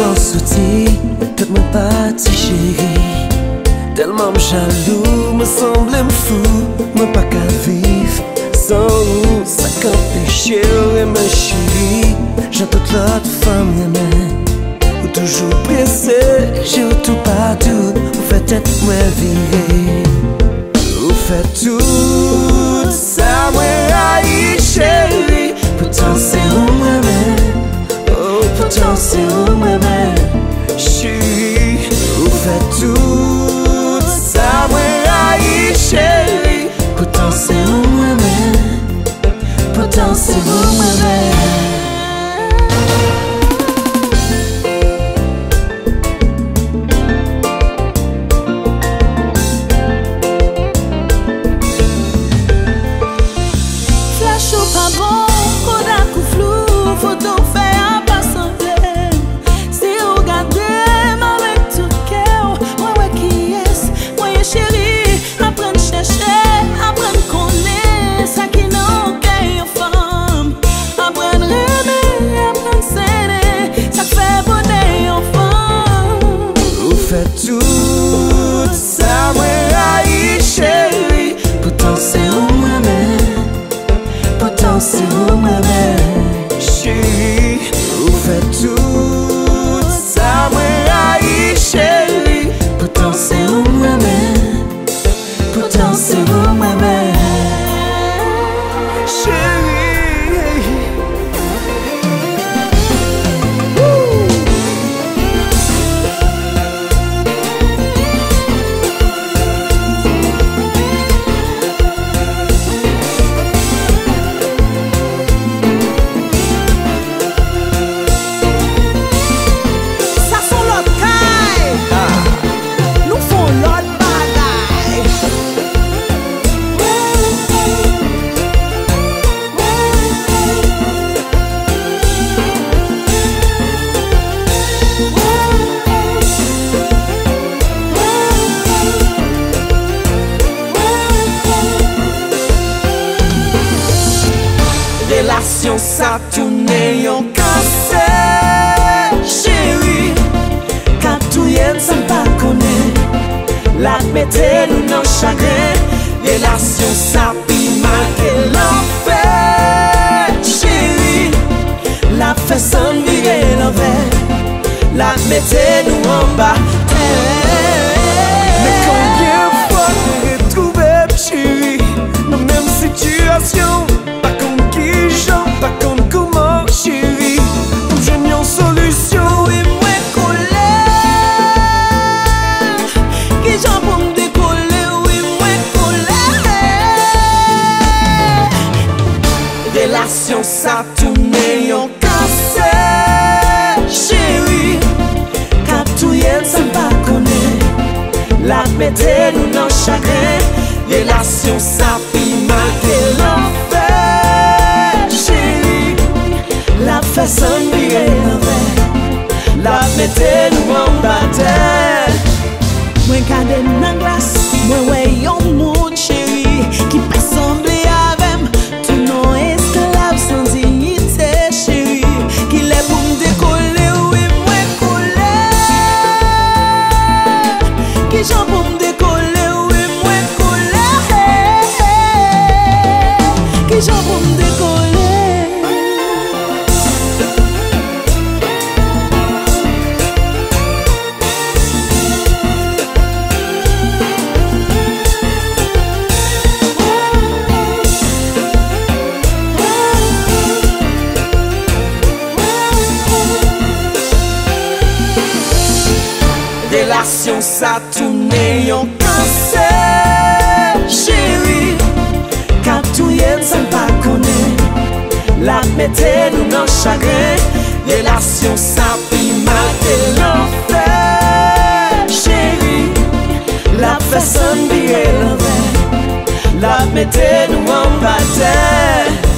sans soutien, tout mon parti chéri. Tellement jaloux, me semble fou, me pas qu'à vivre sans nous, ça qu'empêcher mes chéris. J'ai toute l'autre femme aimée, ou toujours pressé, j'ai tout partout, ou fait tête moins virée, ou fait tout ça moins haï chéri. Pourtant c'est où moi-même, pourtant c'est où moi-même chéri. Ou fait tout ça moins haï chéri. Pourtant c'est où moi-même, pourtant c'est où moi-même. Mettez-nous en bataille.